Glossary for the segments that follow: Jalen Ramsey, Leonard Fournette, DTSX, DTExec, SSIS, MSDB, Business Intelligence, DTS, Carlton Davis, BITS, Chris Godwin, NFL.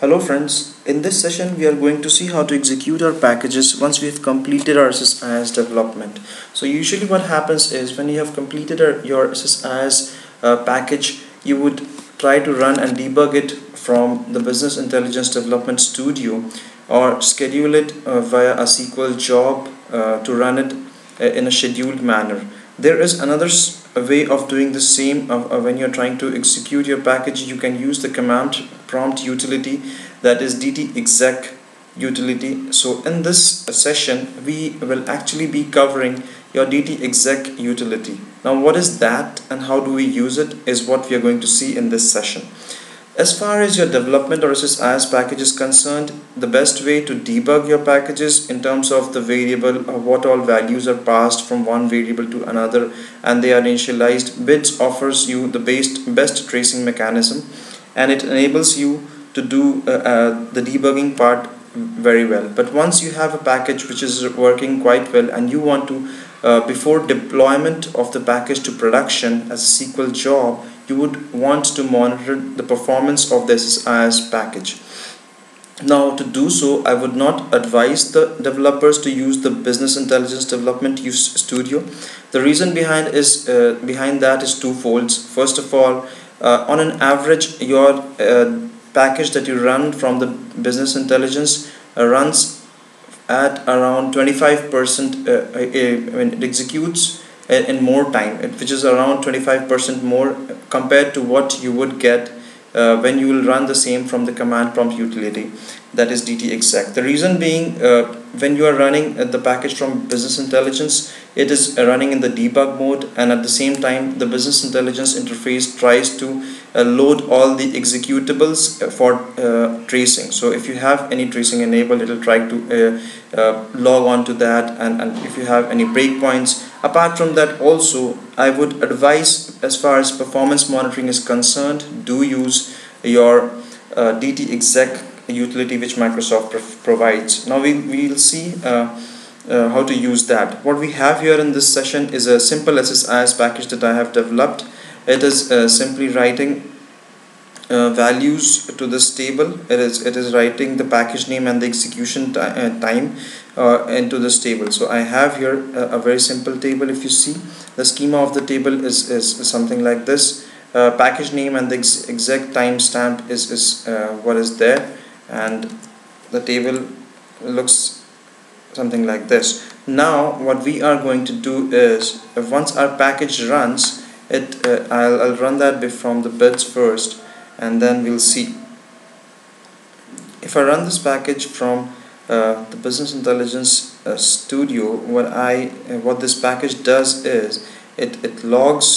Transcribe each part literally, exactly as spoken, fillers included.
Hello friends, in this session we are going to see how to execute our packages once we have completed our S S I S development. So usually what happens is when you have completed our, your S S I S uh, package, you would try to run and debug it from the Business Intelligence Development Studio or schedule it uh, via a S Q L job uh, to run it uh, in a scheduled manner. There is another way of doing the same uh, uh, when you're trying to execute your package. You can use the command prompt utility, that is D T exec utility. So in this session we will actually be covering your D T exec utility. Now what is that and how do we use it is what we are going to see in this session. As far as your development or S S I S package is concerned, the best way to debug your packages in terms of the variable or what all values are passed from one variable to another and they are initialized, BITS offers you the best, best tracing mechanism, and it enables you to do uh, uh, the debugging part very well. But once you have a package which is working quite well and you want to, uh, before deployment of the package to production as a S Q L job, you would want to monitor the performance of the S S I S package. Now to do so, I would not advise the developers to use the Business Intelligence Development Studio. The reason behind is uh, behind that is twofold. First of all, Uh, on an average, your uh, package that you run from the business intelligence uh, runs at around twenty-five percent, uh, I, I mean, it executes in more time, which is around twenty-five percent more compared to what you would get uh, when you will run the same from the command prompt utility, that is D T exec. The reason being, uh, when you are running the package from business intelligence, it is running in the debug mode, and at the same time the business intelligence interface tries to uh, load all the executables for uh, tracing. So if you have any tracing enabled, it will try to uh, uh, log on to that, and, and if you have any breakpoints. Apart from that also, I would advise, as far as performance monitoring is concerned, do use your uh, D T exec utility which Microsoft provides. Now we will see uh, uh, how to use that. What we have here in this session is a simple S S I S package that I have developed. It is uh, simply writing uh, values to this table. It is, it is writing the package name and the execution ti uh, time uh, into this table. So I have here a, a very simple table. If you see, the schema of the table is, is something like this. Uh, package name and the ex exact timestamp is, is uh, what is there. And the table looks something like this. Now what we are going to do is, once our package runs it, uh, I'll, I'll run that from the bits first and then we'll see. If I run this package from uh, the Business Intelligence uh, Studio, what I uh, what this package does is it, it logs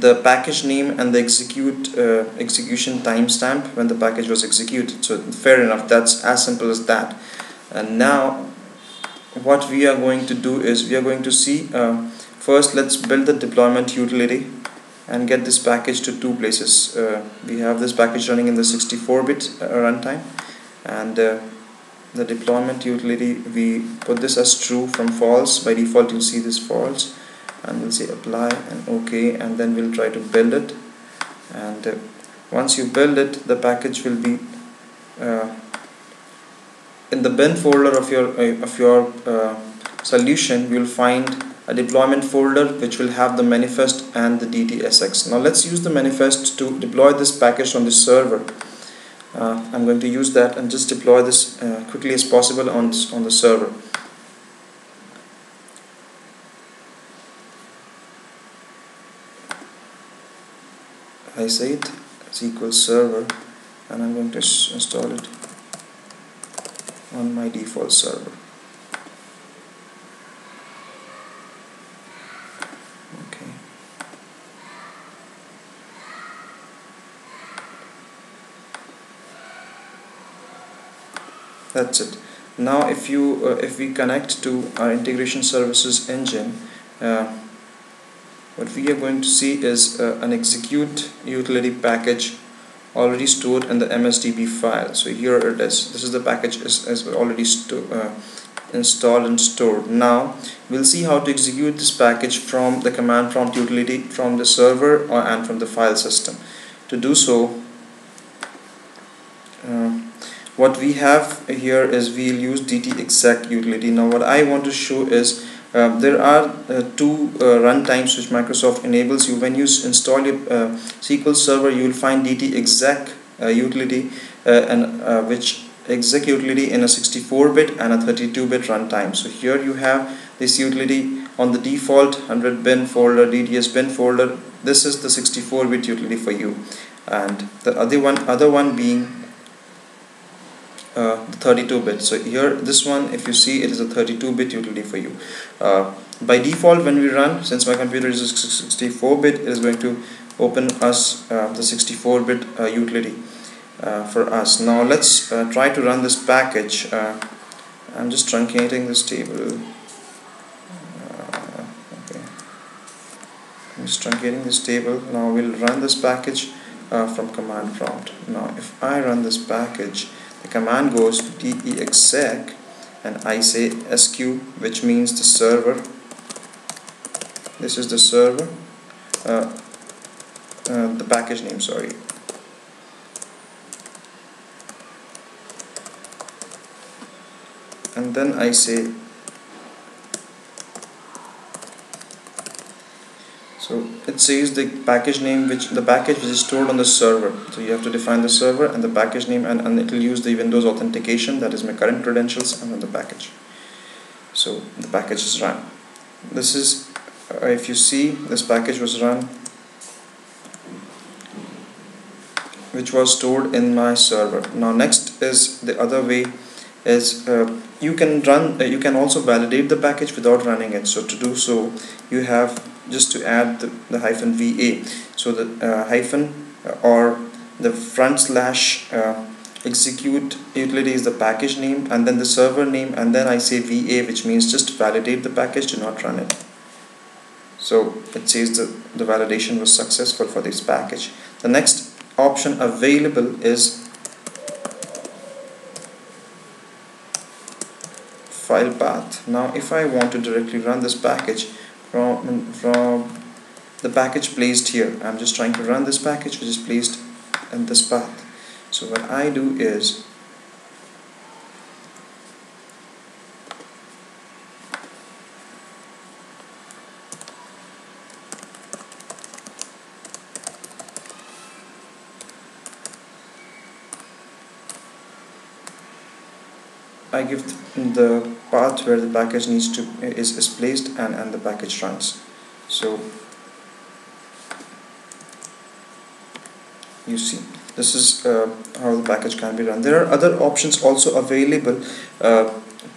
the package name and the execute uh, execution timestamp when the package was executed. So fair enough, that's as simple as that. And now what we are going to do is we are going to see, uh, first let's build the deployment utility and get this package to two places. Uh, we have this package running in the sixty-four bit uh, runtime, and uh, the deployment utility, we put this as true from false. By default you'll see this false, and we'll say apply and OK, and then we'll try to build it. And uh, once you build it, the package will be uh, in the bin folder of your uh, of your uh, solution. You'll find a deployment folder which will have the manifest and the D T S X. Now let's use the manifest to deploy this package on the server. Uh, I'm going to use that and just deploy this uh, quickly as possible on on the server. I say it S Q L server, and I'm going to install it on my default server. Okay. That's it. Now if you uh, if we connect to our integration services engine, uh, what we are going to see is uh, an execute utility package already stored in the M S D B file. So here it is. This is the package is, is already uh, installed and stored. Now we'll see how to execute this package from the command prompt utility from the server or, and from the file system. To do so, uh, what we have here is we'll use DTExec utility. Now what I want to show is uh, there are uh, two uh, runtimes which Microsoft enables you. When you install your uh, S Q L Server, you will find DTExec uh, utility uh, and uh, which exec utility in a sixty-four bit and a thirty-two bit runtime. So here you have this utility on the default one hundred bin folder, D T S bin folder. This is the sixty-four bit utility for you, and the other one other one being Uh, thirty-two bit. So here, this one, if you see, it is a thirty-two bit utility for you. Uh, by default, when we run, since my computer is sixty-four bit, it is going to open us uh, the sixty-four bit uh, utility uh, for us. Now let's uh, try to run this package. Uh, I'm just truncating this table. Uh, okay. I'm just truncating this table. Now we'll run this package uh, from command prompt. Now if I run this package, the command goes to DTExec and I say S Q, which means the server. This is the server, uh, uh, the package name, sorry. And then I say, so it says the package name, which the package which is stored on the server. So you have to define the server and the package name, and, and it will use the Windows authentication, that is my current credentials, and then the package. So the package is run. This is, uh, if you see, this package was run, which was stored in my server. Now next is the other way is uh, you can run, uh, you can also validate the package without running it. So to do so, you have just to add the, the hyphen V A. So the uh, hyphen uh, or the front slash uh, execute utility is the package name, and then the server name, and then I say V A, which means just validate the package, do not run it. So it says the, the validation was successful for this package. The next option available is file path. Now if I want to directly run this package From, from the package placed here, I'm just trying to run this package which is placed in this path. So what I do is I give the path where the package needs to is, is placed, and, and the package runs. So you see, this is uh, how the package can be run. There are other options also available uh,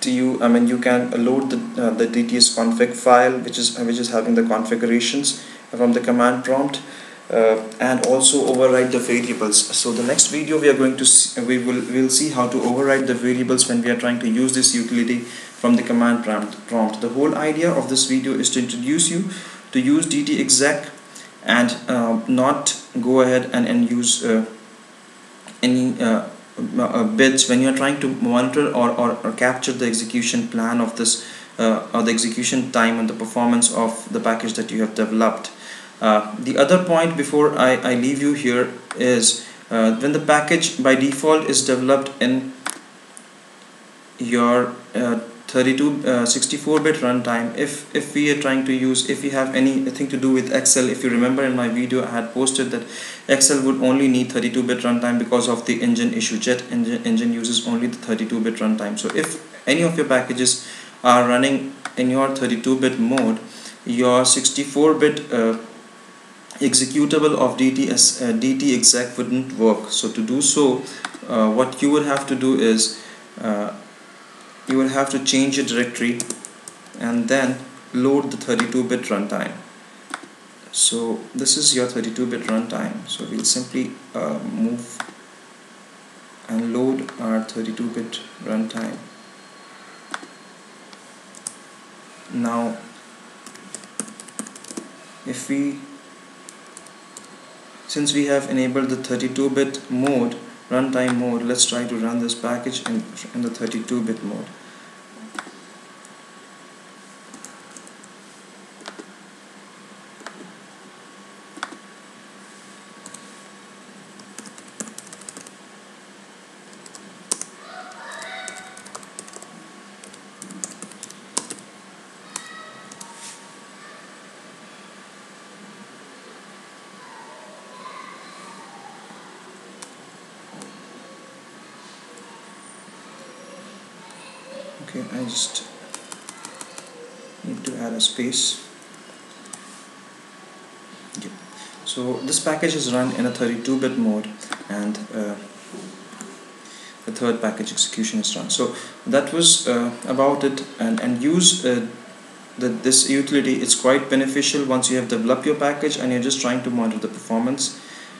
to you. I mean, you can load the, uh, the D T S config file, which is which is having the configurations from the command prompt, Uh, and also override the variables. So the next video we are going to see, we will we'll see how to override the variables when we are trying to use this utility from the command prompt. The whole idea of this video is to introduce you to use DTExec and uh, not go ahead and, and use uh, any uh, uh, bits when you are trying to monitor or, or, or capture the execution plan of this uh, or the execution time and the performance of the package that you have developed. Uh, the other point before I, I leave you here is uh, when the package by default is developed in your uh, thirty-two, sixty-four bit runtime, if if we are trying to use, if we have anything to do with Excel, if you remember in my video I had posted that Excel would only need thirty-two bit runtime because of the engine issue. Jet engine, engine uses only the thirty-two bit runtime. So if any of your packages are running in your thirty-two bit mode, your sixty-four bit uh, executable of D T S, uh, DTExec wouldn't work. So to do so, uh, what you would have to do is uh, you would have to change your directory and then load the thirty-two bit runtime. So this is your thirty-two bit runtime. So we'll simply uh, move and load our thirty-two bit runtime. Now if we Since we have enabled the thirty-two bit mode, runtime mode, let's try to run this package in, in the thirty-two bit mode. Okay, I just need to add a space. Okay. So this package is run in a thirty-two bit mode, and uh, the third package execution is run. So that was uh, about it, and and use uh, that this utility. It's quite beneficial once you have developed your package and you're just trying to monitor the performance.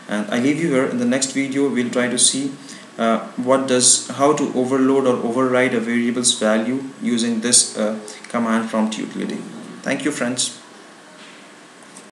And I leave you here. In the next video, we'll try to see uh, what does how to overload or override a variable's value using this uh, command prompt utility. Thank you, friends.